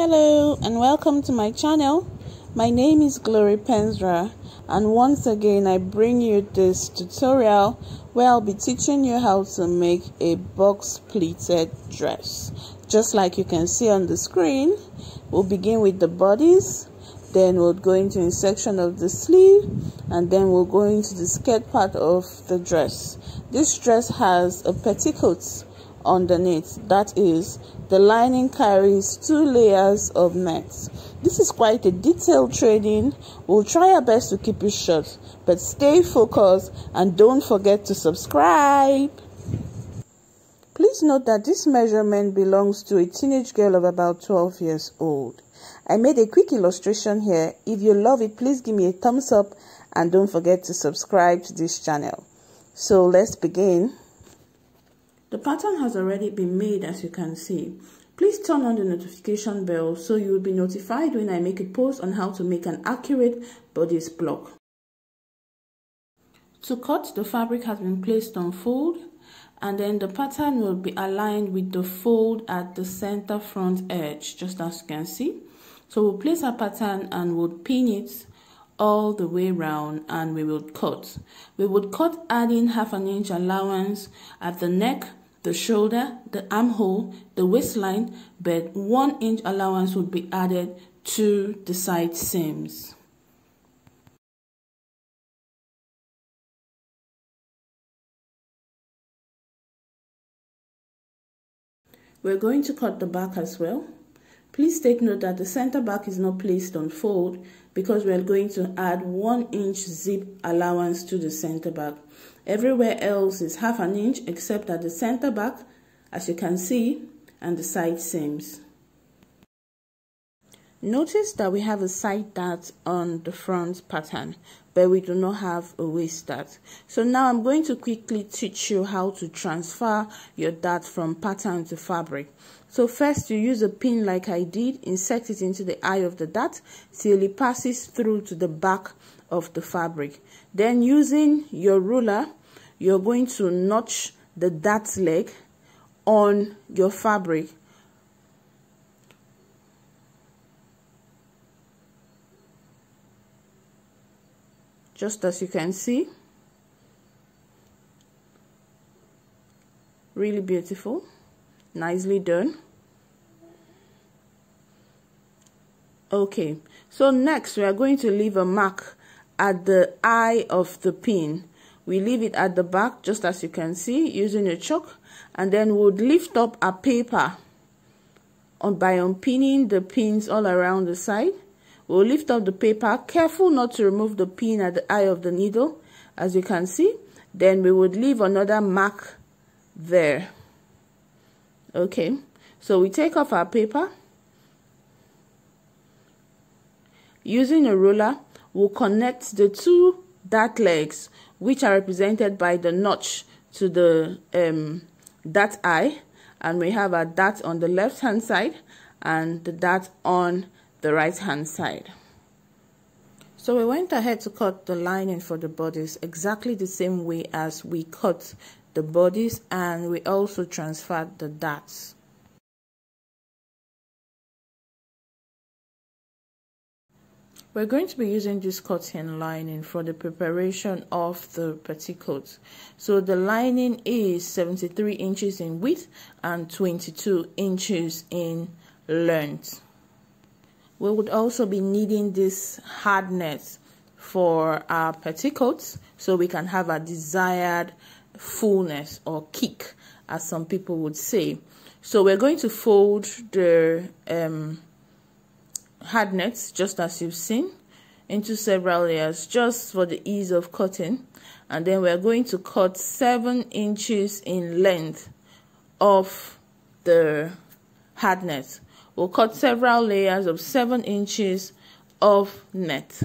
Hello and welcome to my channel. My name is Glory Penzrah, and once again I bring you this tutorial where I'll be teaching you how to make a box pleated dress. Just like you can see on the screen, we'll begin with the bodies, then we'll go into a section of the sleeve, and then we'll go into the skirt part of the dress. This dress has a petticoat underneath, that is, the lining carries two layers of nets. This is quite a detailed training. We'll try our best to keep it short, but stay focused and don't forget to subscribe. Please note that this measurement belongs to a teenage girl of about 12 years old. I made a quick illustration here. If you love it, please give me a thumbs up and don't forget to subscribe to this channel. So let's begin. The pattern has already been made, as you can see. Please turn on the notification bell so you will be notified when I make a post on how to make an accurate bodice block. To cut, the fabric has been placed on fold, and then the pattern will be aligned with the fold at the center front edge, just as you can see. So we'll place our pattern and we'll pin it all the way round, and we will cut. We would cut adding half an inch allowance at the neck, the shoulder, the armhole, the waistline, but 1 inch allowance would be added to the side seams. We're going to cut the back as well. Please take note that the center back is not placed on fold because we are going to add 1 inch zip allowance to the center back. Everywhere else is half an inch except at the center back, as you can see, and the side seams. Notice that we have a side dart on the front pattern, but we do not have a waist dart. So now I'm going to quickly teach you how to transfer your dart from pattern to fabric. So first, you use a pin like I did, insert it into the eye of the dart till it passes through to the back of the fabric. Then using your ruler, you're going to notch the dart leg on your fabric. Just as you can see. Really beautiful. Nicely done. Okay, so next we are going to leave a mark at the eye of the pin. We leave it at the back, just as you can see, using a chalk, and then we'll lift up our paper by unpinning the pins all around the side. We'll lift up the paper, careful not to remove the pin at the eye of the needle, as you can see. Then we would leave another mark there. Okay, so we take off our paper. Using a ruler, we'll connect the two dart legs, which are represented by the notch, to the dart eye, and we have our dart on the left hand side and the dart on the right hand side. So we went ahead to cut the lining for the bodice exactly the same way as we cut the bodies, and we also transferred the darts. We're going to be using this cotton lining for the preparation of the petticoat. So the lining is 73 inches in width and 22 inches in length. We would also be needing this hardness for our petticoats so we can have our desired fullness, or kick as some people would say. So we're going to fold the hard nets, just as you've seen, into several layers just for the ease of cutting, and then we're going to cut 7 inches in length of the hard net. We'll cut several layers of 7 inches of net.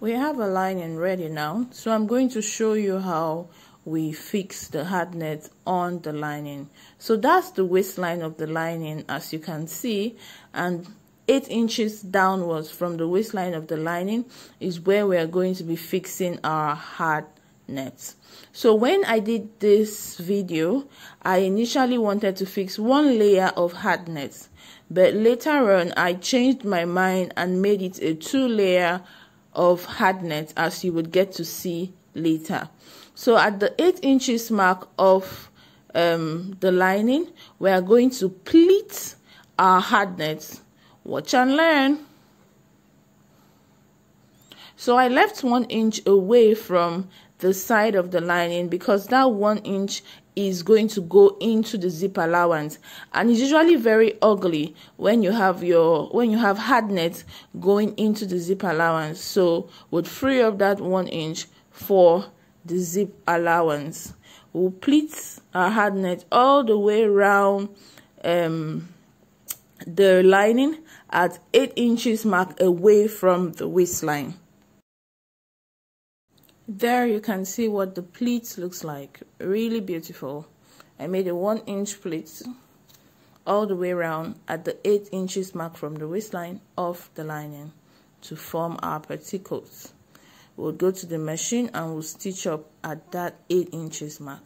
We have a lining ready now, so I'm going to show you how we fix the hard net on the lining. So that's the waistline of the lining, as you can see, and 8 inches downwards from the waistline of the lining is where we are going to be fixing our hard net. So when I did this video, I initially wanted to fix one layer of hard net. but later on I changed my mind and made it a 2-layer of hardnet, as you would get to see later. So at the 8 inches mark of the lining, we are going to pleat our hardnets. Watch and learn. So I left 1 inch away from the side of the lining because that 1 inch is going to go into the zip allowance, and it's usually very ugly when you have hardnets going into the zip allowance. So would free up that 1 inch for the zip allowance. We'll pleat our hardnet all the way around the lining at 8 inches mark away from the waistline. There you can see what the pleat looks like. Really beautiful. I made a 1 inch pleat all the way around at the 8 inches mark from the waistline of the lining to form our petticoats. We'll go to the machine and we'll stitch up at that 8 inches mark.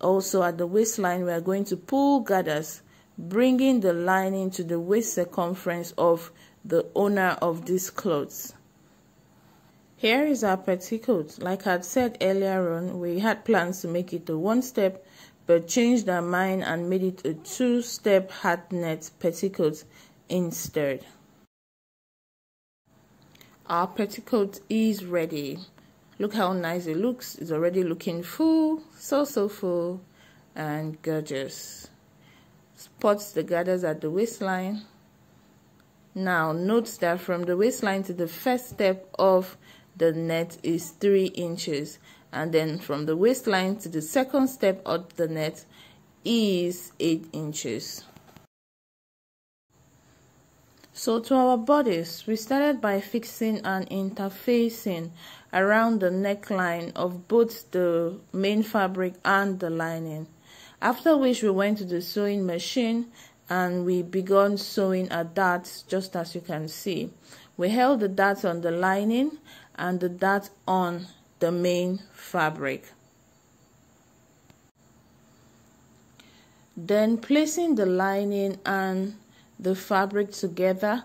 Also at the waistline, we are going to pull gathers, bringing the lining to the waist circumference of the owner of these clothes. Here is our petticoat. Like I had said earlier on, we had plans to make it a 1-step, but changed our mind and made it a 2-step hardnet petticoat instead. Our petticoat is ready. Look how nice it looks. It's already looking full, so full and gorgeous. Spots the gathers at the waistline. Now note that from the waistline to the first step of the net is 3 inches, and then from the waistline to the second step of the net is 8 inches. So to our bodice, we started by fixing an interfacing around the neckline of both the main fabric and the lining, after which we went to the sewing machine and we began sewing our darts, just as you can see. We held the darts on the lining and the dart on the main fabric. Then placing the lining and the fabric together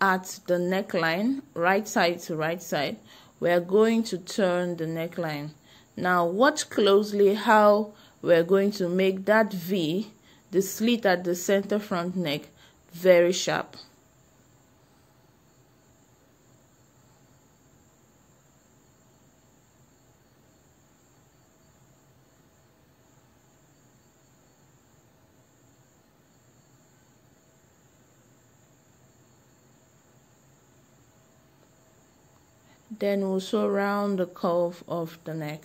at the neckline, right side to right side, we are going to turn the neckline. Now watch closely how we are going to make that V, the slit at the center front neck, very sharp. Then we'll sew round the curve of the neck.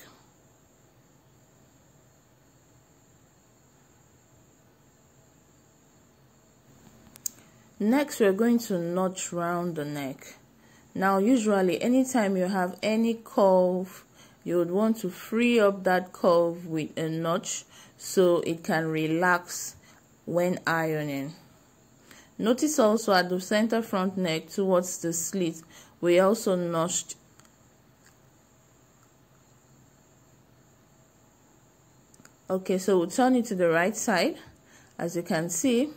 Next, we're going to notch round the neck. Now, usually, anytime you have any curve, you would want to free up that curve with a notch so it can relax when ironing. Notice also at the center front neck towards the slit, we also notched . Okay, so we'll turn it to the right side, as you can see.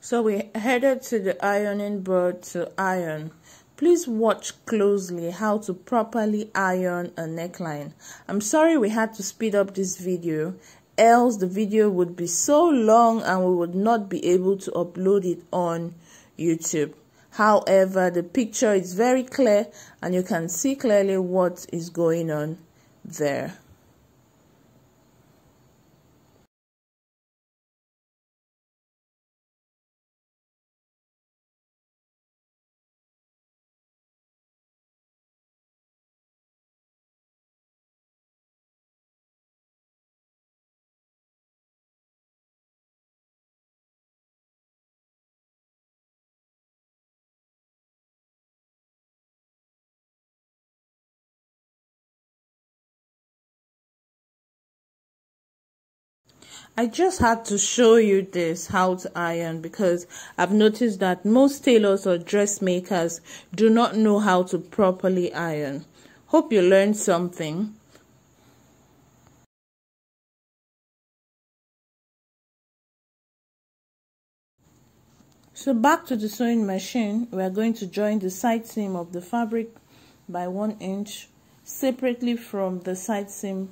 So we headed to the ironing board to iron. Please watch closely how to properly iron a neckline. I'm sorry we had to speed up this video, else the video would be so long and we would not be able to upload it on YouTube. However, the picture is very clear and you can see clearly what is going on there. I just had to show you this, how to iron, because I've noticed that most tailors or dressmakers do not know how to properly iron. Hope you learned something. So back to the sewing machine, we are going to join the side seam of the fabric by 1 inch separately from the side seam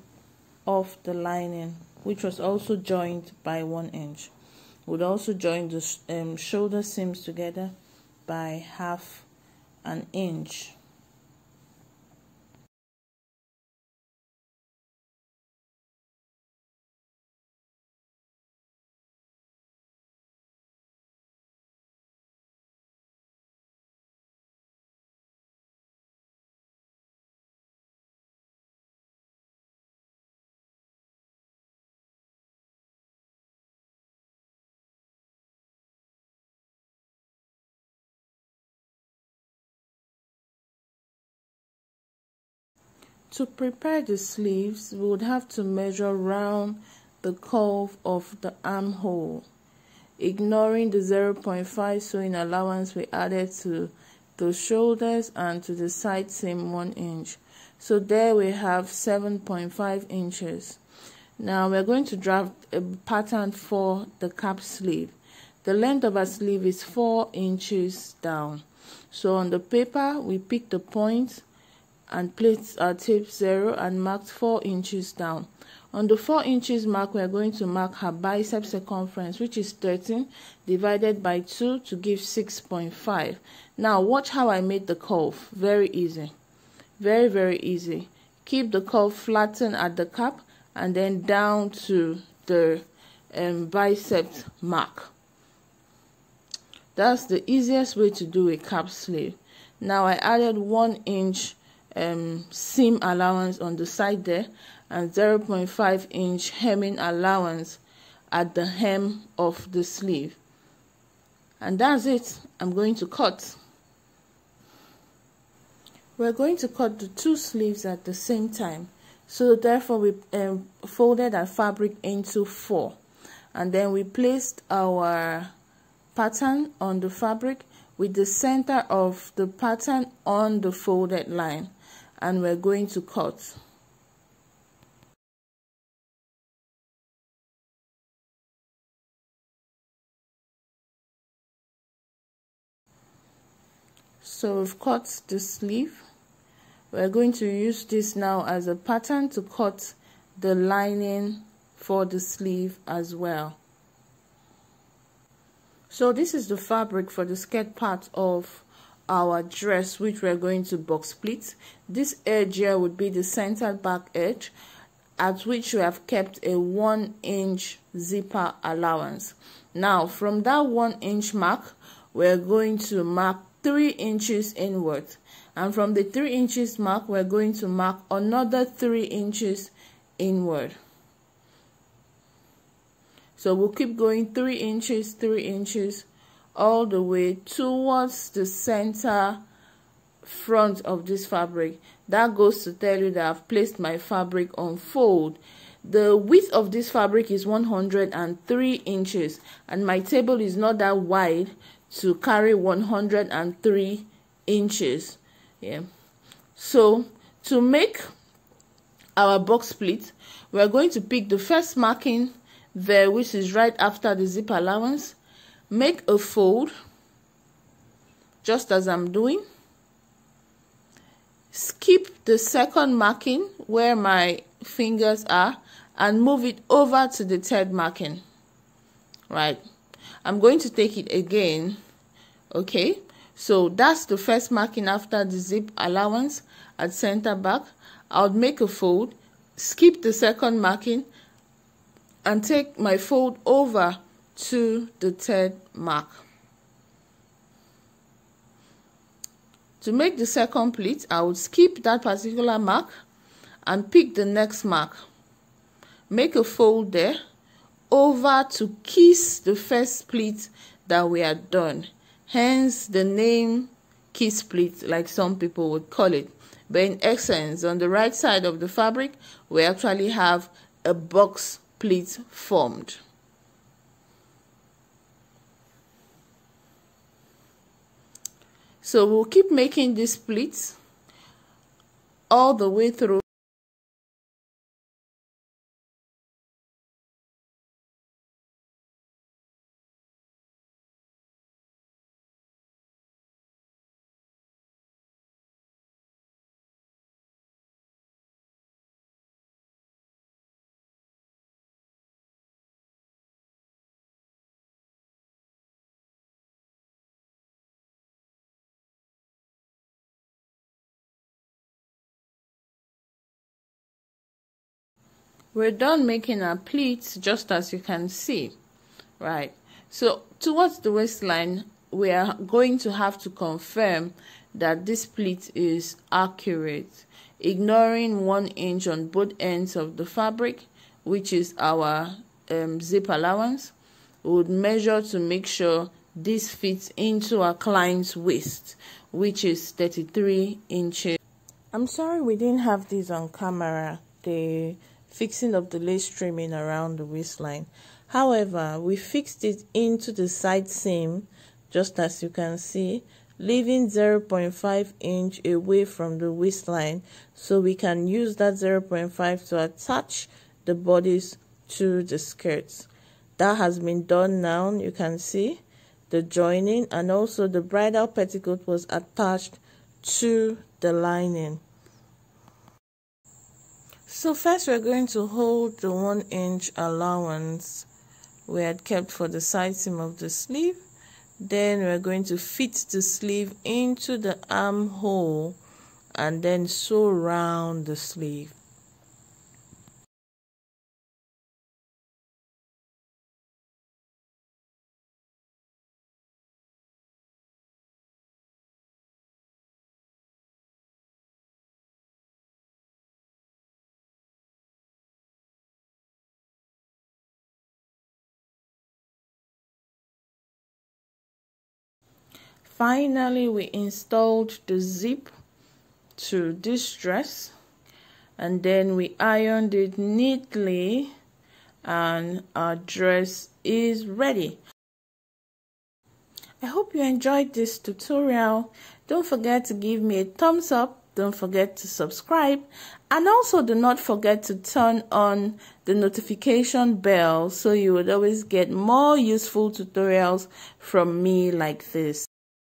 of the lining, which was also joined by 1 inch. We'll also join the shoulder seams together by 1/2 inch. To prepare the sleeves, we would have to measure round the curve of the armhole, ignoring the 0.5 sewing allowance we added to the shoulders and to the side seam 1 inch. So there we have 7.5 inches. Now we're going to draft a pattern for the cap sleeve. The length of our sleeve is 4 inches down. So on the paper, we pick the point and place our tape 0 and marked 4 inches down. On the 4 inches mark, we are going to mark her bicep circumference, which is 13 divided by 2 to give 6.5. Now watch how I made the curve. Very easy, very easy. Keep the curve flattened at the cap and then down to the bicep mark. That's the easiest way to do a cap sleeve. Now I added 1 inch seam allowance on the side there and 0.5 inch hemming allowance at the hem of the sleeve, and that's it. I'm going to cut. We're going to cut the two sleeves at the same time, so therefore we folded our fabric into 4 and then we placed our pattern on the fabric with the center of the pattern on the folded line. And we're going to cut. So we've cut the sleeve. We're going to use this now as a pattern to cut the lining for the sleeve as well. So this is the fabric for the skirt part of our dress, which we're going to box split. This edge here would be the center back edge, at which we have kept a 1 inch zipper allowance. Now from that 1 inch mark, we're going to mark 3 inches inward, and from the 3 inches mark, we're going to mark another 3 inches inward. So we'll keep going 3 inches, 3 inches, all the way towards the center front of this fabric. That goes to tell you that I've placed my fabric on fold. The width of this fabric is 103 inches and my table is not that wide to carry 103 inches. Yeah. So to make our box split, we're going to pick the first marking there, which is right after the zip allowance. Make a fold, just as I'm doing. Skip the second marking where my fingers are and move it over to the third marking. Right, I'm going to take it again. Okay, so that's the first marking after the zip allowance at center back. I'll make a fold, skip the second marking and take my fold over to the third mark. To make the second pleat, I would skip that particular mark and pick the next mark. Make a fold there over to kiss the first pleat that we had done, hence the name kiss pleat, like some people would call it. But in essence, on the right side of the fabric, we actually have a box pleat formed. So we'll keep making these pleats all the way through. We're done making our pleats, just as you can see, right? So towards the waistline, we are going to have to confirm that this pleat is accurate, ignoring 1 inch on both ends of the fabric, which is our zip allowance. We would measure to make sure this fits into our client's waist, which is 33 inches. I'm sorry we didn't have this on camera, the fixing of the lace trimming around the waistline. However, we fixed it into the side seam, just as you can see, leaving 0.5 inch away from the waistline, so we can use that 0.5 to attach the bodice to the skirts. That has been done now. You can see the joining, and also the bridal petticoat was attached to the lining. So first we're going to hold the 1 inch allowance we had kept for the side seam of the sleeve. Then we're going to fit the sleeve into the armhole and then sew round the sleeve. Finally, we installed the zip to this dress, and then we ironed it neatly, and our dress is ready. I hope you enjoyed this tutorial. Don't forget to give me a thumbs up. Don't forget to subscribe, and also do not forget to turn on the notification bell so you would always get more useful tutorials from me like this.